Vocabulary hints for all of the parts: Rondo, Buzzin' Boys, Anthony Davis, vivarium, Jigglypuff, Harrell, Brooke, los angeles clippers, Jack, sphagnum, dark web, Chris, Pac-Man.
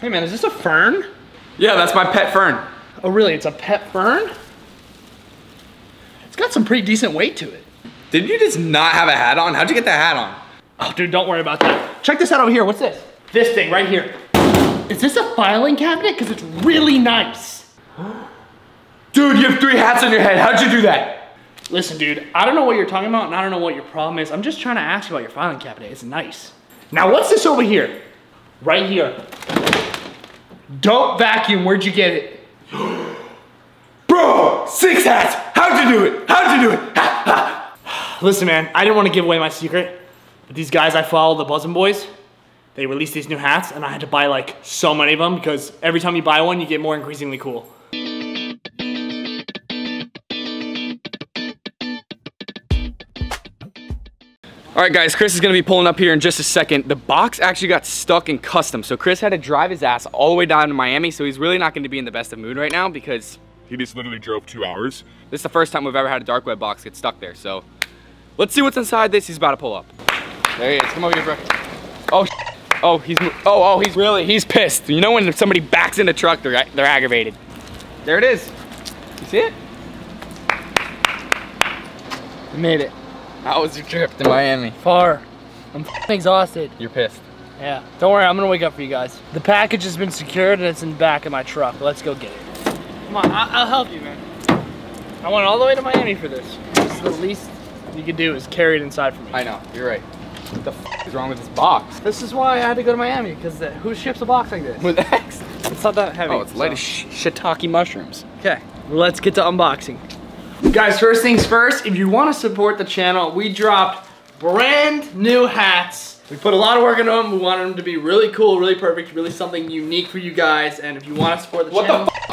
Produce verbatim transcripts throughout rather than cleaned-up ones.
Hey man, is this a fern? Yeah, that's my pet fern. Oh really, it's a pet fern? It's got some pretty decent weight to it. Did you just not have a hat on? How'd you get that hat on? Oh dude, don't worry about that. Check this out over here, what's this? This thing right here. Is this a filing cabinet? Because it's really nice. Dude, you have three hats on your head. How'd you do that? Listen, dude, I don't know what you're talking about and I don't know what your problem is. I'm just trying to ask you about your filing cabinet. It's nice. Now, what's this over here? Right here. Dope vacuum. Where'd you get it? Bro, six hats. How'd you do it? How'd you do it? Ha, ha. Listen, man, I didn't want to give away my secret, but these guys I follow, the Buzzin' Boys, they released these new hats and I had to buy like so many of them because every time you buy one, you get more increasingly cool. All right guys, Chris is gonna be pulling up here in just a second. The box actually got stuck in custom, so Chris had to drive his ass all the way down to Miami, so he's really not gonna be in the best of mood right now because he just literally drove two hours. This is the first time we've ever had a dark web box get stuck there, so let's see what's inside this. He's about to pull up. There he is, come over here, bro. Oh, oh, he's, oh, oh, he's really, he's pissed. You know when somebody backs in a truck, they're, they're aggravated. There it is. You see it? You made it. How was your trip to Miami? Far. I'm exhausted. You're pissed. Yeah. Don't worry, I'm gonna wake up for you guys. The package has been secured and it's in the back of my truck. Let's go get it. Come on, I'll help you, man. I went all the way to Miami for this. This is the least you can do is carry it inside for me. I know, you're right. What the f is wrong with this box? This is why I had to go to Miami, because who ships a box like this? With X. It's not that heavy. Oh, it's so light as sh shiitake mushrooms. Okay, let's get to unboxing. Guys, first things first, if you want to support the channel, we dropped brand new hats. We put a lot of work into them. We wanted them to be really cool, really perfect, really something unique for you guys. And if you want to support the what channel... What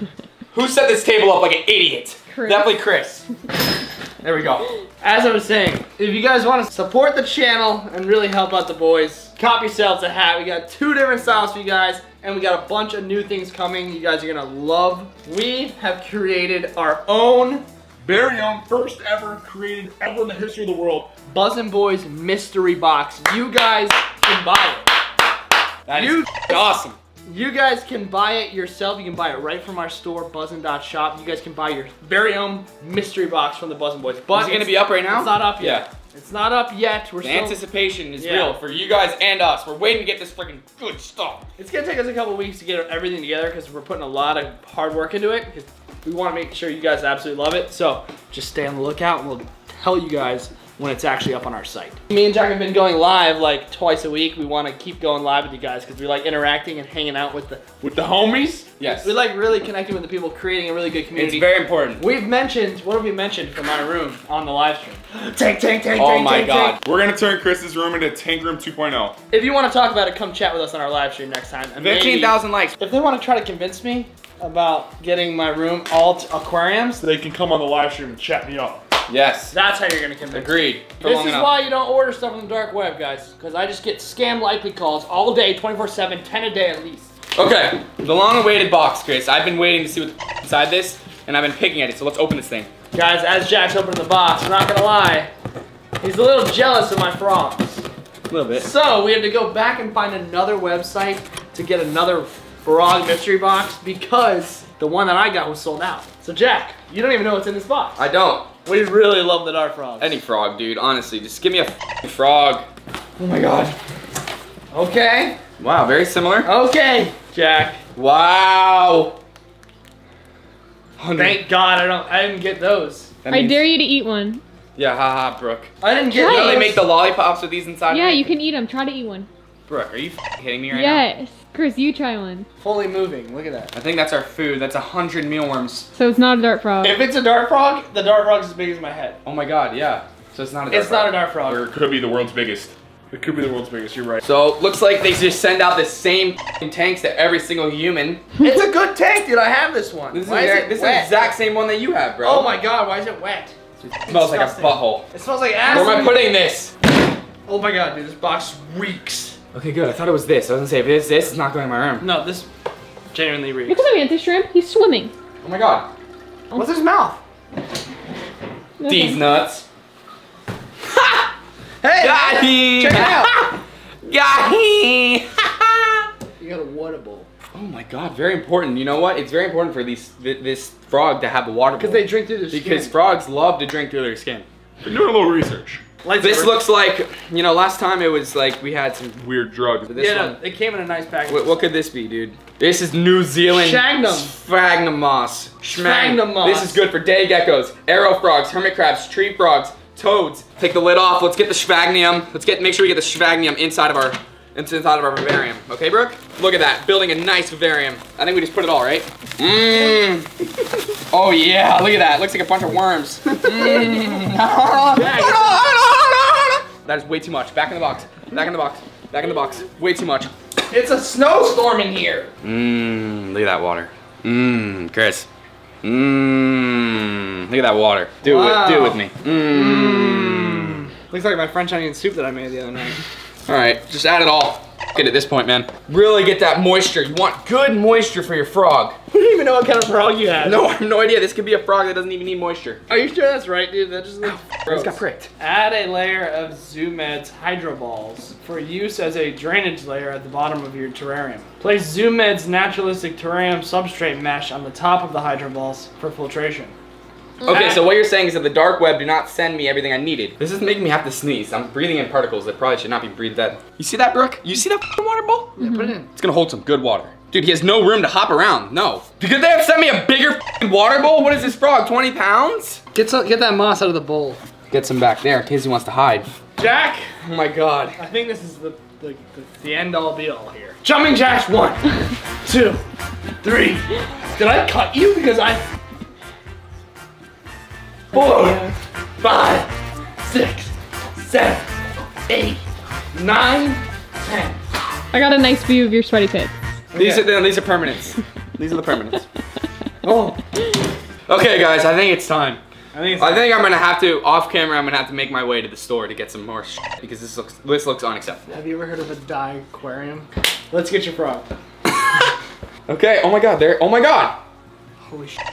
the f? Who set this table up like an idiot? Chris. Definitely Chris. There we go. As I was saying, if you guys want to support the channel and really help out the boys, cop yourselves a hat. We got two different styles for you guys, and we got a bunch of new things coming you guys are gonna love. We have created our own, very own, first ever created ever in the history of the world, Buzzin' Boys mystery box. You guys can buy it. That you is awesome. You guys can buy it yourself. You can buy it right from our store, buzzin dot shop. You guys can buy your very own mystery box from the Buzzin' Boys. But is it gonna be up right now? It's not up yet. Yeah. It's not up yet. We're the still... anticipation is yeah. real for you guys and us. We're waiting to get this freaking good stuff. It's gonna take us a couple weeks to get everything together because we're putting a lot of hard work into it. Because we want to make sure you guys absolutely love it. So just stay on the lookout, and we'll tell you guys when it's actually up on our site. Me and Jack have been going live like twice a week. We want to keep going live with you guys because we like interacting and hanging out with the with the homies. Yes. We like really connecting with the people, creating a really good community. It's very important. We've mentioned, what have we mentioned from my room on the live stream? Tank, tank, tank, oh tank, my tank, God. Tank. We're gonna turn Chris's room into Tank Room two point oh. If you want to talk about it, come chat with us on our live stream next time. fifteen thousand likes. If they want to try to convince me about getting my room all aquariums, they can come on the live stream and chat me up. Yes. That's how you're gonna convince. Agreed. For this is enough. Why you don't order stuff on the dark web, guys. Because I just get scam likely calls all day, twenty-four seven, ten a day at least. Okay, the long-awaited box, Chris. I've been waiting to see what's inside this, and I've been picking at it, so let's open this thing. Guys, as Jack's opening the box, I'm not gonna lie, he's a little jealous of my frogs. A little bit. So we had to go back and find another website to get another frog mystery box because the one that I got was sold out. So Jack, you don't even know what's in this box. I don't. We really love the dark frogs. Any frog, dude, honestly. Just give me a frog. Oh my God. Okay. Wow, very similar. Okay, Jack. Wow. one hundred. Thank God I don't. I didn't get those. That I means... dare you to eat one. Yeah, haha, Brooke. I didn't get those. You know they make the lollipops with these inside? Yeah, you can eat them. Try to eat one. Brooke, are you kidding me right yes. now? Yes. Chris, you try one. Fully moving, look at that. I think that's our food, that's a hundred mealworms. So it's not a dart frog. If it's a dart frog, the dart frog's as big as my head. Oh my God, yeah. So it's not a dart it's frog. It's not a dart frog. Or it could be the world's biggest. It could be the world's biggest, you're right. So looks like they just send out the same tanks to every single human. It's a good tank, dude, I have this one. This, why is, is, it this is the exact same one that you have, bro. Oh my God, why is it wet? It smells disgusting. Like a butthole. It smells like ass. Where am I putting this? Oh my God, dude, this box reeks. Okay, good. I thought it was this. I was gonna say, if it is this, it's not going in my room. No, this genuinely reeks. Look at the mantis shrimp. He's swimming. Oh my God. Oh. What's his mouth? Okay. These nuts. Ha! Hey! Got him! Check it out! Got him! You got a water bowl. Oh my God, very important. You know what? It's very important for these th this frog to have a water bowl. Because they drink through their skin. Because frogs love to drink through their skin. Been doing a little research. Lights this over. Looks like, you know, last time it was like we had some weird drugs. This yeah, one, no, it came in a nice package. What, what could this be, dude? This is New Zealand sphagnum moss. Sphagnum moss. This is good for day geckos, arrow frogs, hermit crabs, tree frogs, toads. Take the lid off. Let's get the sphagnum. Let's get make sure we get the sphagnum inside of our inside of our vivarium. Okay, Brooke? Look at that. Building a nice vivarium. I think we just put it all right. Mmm. Oh yeah. Look at that. Looks like a bunch of worms. Mmm. That is way too much. Back in the box. Back in the box. Back in the box. Way too much. It's a snowstorm in here. Mmm. Look at that water. Mmm. Chris. Mmm. Look at that water. Do wow. it. Do it with me. Mmm. Mm. Looks like my French onion soup that I made the other night. All right. Just add it all. Get at this point, man. Really get that moisture. You want good moisture for your frog. I don't even know what kind of frog you have. No, I have no idea. This could be a frog that doesn't even need moisture. Are you sure that's right, dude? That just looks gross. Just got pricked. Add a layer of Zoomed's Hydro Balls for use as a drainage layer at the bottom of your terrarium. Place Zoomed's naturalistic terrarium substrate mesh on the top of the Hydro Balls for filtration. Okay, so what you're saying is that the dark web do not send me everything I needed. This is making me have to sneeze. I'm breathing in particles that probably should not be breathed in. You see that, Brooke? You see that water bowl? Yeah, put it in. It's gonna hold some good water. Dude, he has no room to hop around. No. Could they have sent me a bigger water bowl? What is this frog, twenty pounds? Get some, get that moss out of the bowl. Get some back there in case he wants to hide. Jack! Oh my God. I think this is the, the, the end all be all here. Jumping Jacks, one, two, three. Did I cut you? Because I... Four, five, six, seven, eight, nine, ten. I got a nice view of your sweaty pits. Okay. These are these are permanents. These are the permanents. Oh. Okay, guys, I think it's time. I think it's time. I think I'm gonna have to off camera. I'm gonna have to make my way to the store to get some more shit because this looks this looks unacceptable. Have you ever heard of a dye aquarium? Let's get your frog. Okay. Oh my God. There. Oh my God. Holy shit.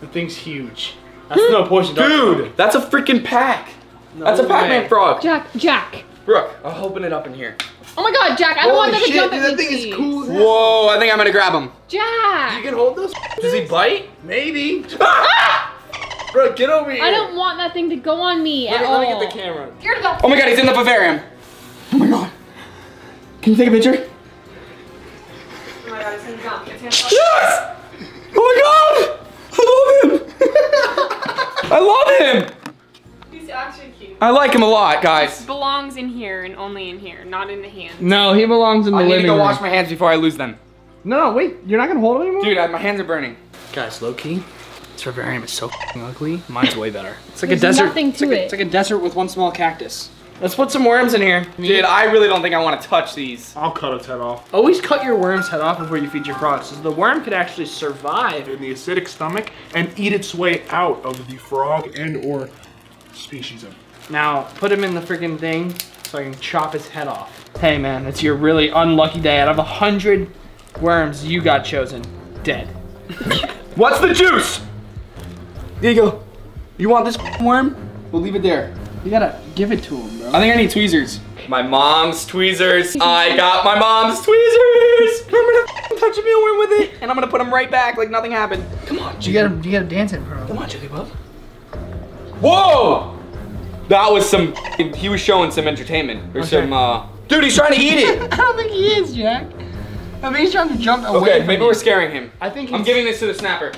The thing's huge. That's no poison. Dude, that's a freaking pack. No that's a Pac-Man frog. Jack, Jack. Brooke, I'll open it up in here. Oh my God, Jack, I don't Holy want them to jump at me. That thing is cool. Whoa, I think I'm gonna grab him. Jack. You can hold those? Does he bite? Maybe. Ah! Brooke, get over here. I don't want that thing to go on me at all. Let me get the camera. Oh my God, he's in the vivarium. Oh my God. Can you take a picture? Oh my God, he's gonna jump. Yes! Oh my God! I love him! I love him! He's actually cute. I like him a lot, guys. He belongs in here and only in here, not in the hands. No, he belongs in the I living room. I need to go wash my hands before I lose them. No, wait, you're not gonna hold him anymore? Dude, I, my hands are burning. Guys, low key, this vivarium is so f***ing ugly. Mine's way better. It's like There's a desert. Nothing to it's, like a, it. it's like a desert with one small cactus. Let's put some worms in here. Dude, I really don't think I want to touch these. I'll cut its head off. Always cut your worm's head off before you feed your frogs, so the worm could actually survive in the acidic stomach and eat its way out of the frog and or species of. Now, put him in the freaking thing so I can chop his head off. Hey man, it's your really unlucky day. Out of a hundred worms, you got chosen dead. What's the juice? There you go. You want this worm? We'll leave it there. You gotta give it to him, bro. I think I need tweezers. My mom's tweezers. I got my mom's tweezers. Remember to touch a mealworm with it, and I'm gonna put them right back like nothing happened. Come on, Jigglypuff. You gotta, you gotta dance it, bro. Come on, Jigglypuff. Whoa! That was some. He was showing some entertainment or okay. some. Uh, dude, he's trying to eat it. I don't think he is, Jack. I mean, he's trying to jump away. Okay, from maybe him. We're scaring him. I think. He's... I'm giving this to the snapper.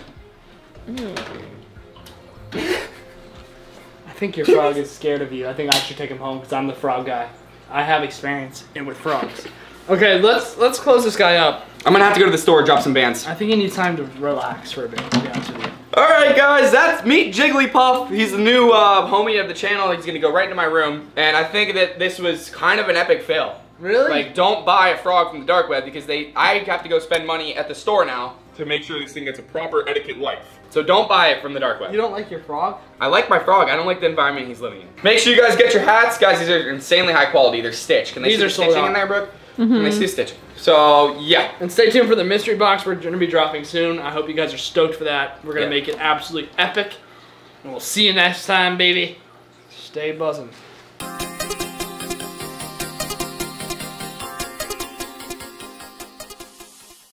I think your frog is scared of you. I think I should take him home because I'm the frog guy. I have experience in with frogs. Okay, let's let's close this guy up. I'm gonna have to go to the store, drop some bands. I think you need time to relax for a bit, to be honest with you. All right, guys, that's Meet Jigglypuff. He's the new uh, homie of the channel. He's gonna go right into my room, and I think that this was kind of an epic fail. Really? Like, don't buy a frog from the dark web because they. I have to go spend money at the store now to make sure this thing gets a proper etiquette life. So don't buy it from the dark web. You don't like your frog? I like my frog. I don't like the environment he's living in. Make sure you guys get your hats. Guys, these are insanely high quality. They're stitched. Can they these see are the stitching on. in there, Brooke? Mm-hmm. Can they see stitching? So, yeah. And stay tuned for the mystery box we're going to be dropping soon. I hope you guys are stoked for that. We're going to yeah. make it absolutely epic. And we'll see you next time, baby. Stay buzzing.